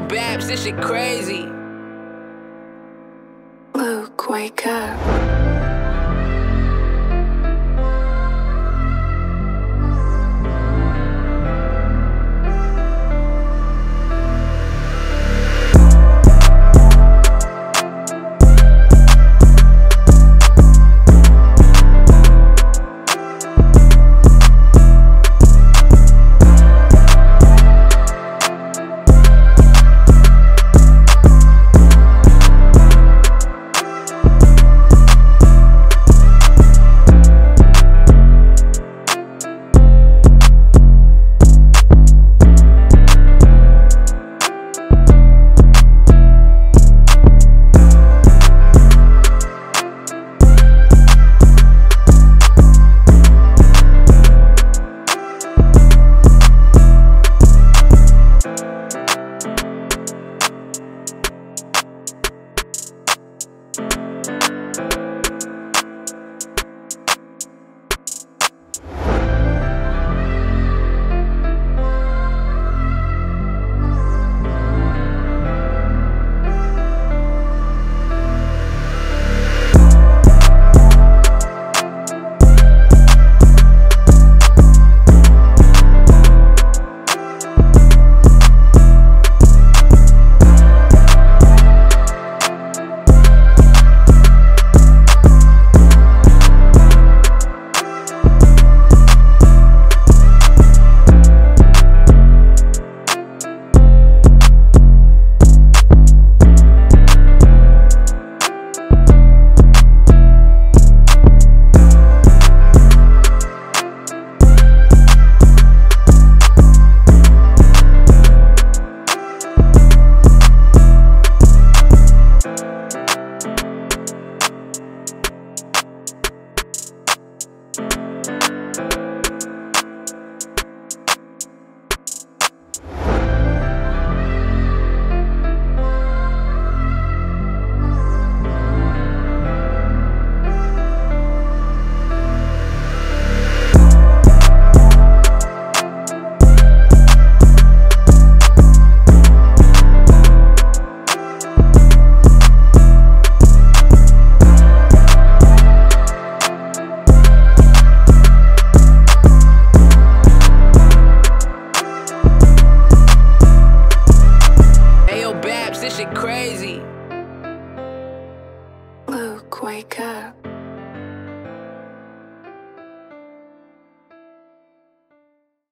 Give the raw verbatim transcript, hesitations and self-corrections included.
no babs, this shit crazy. Luke, wake up.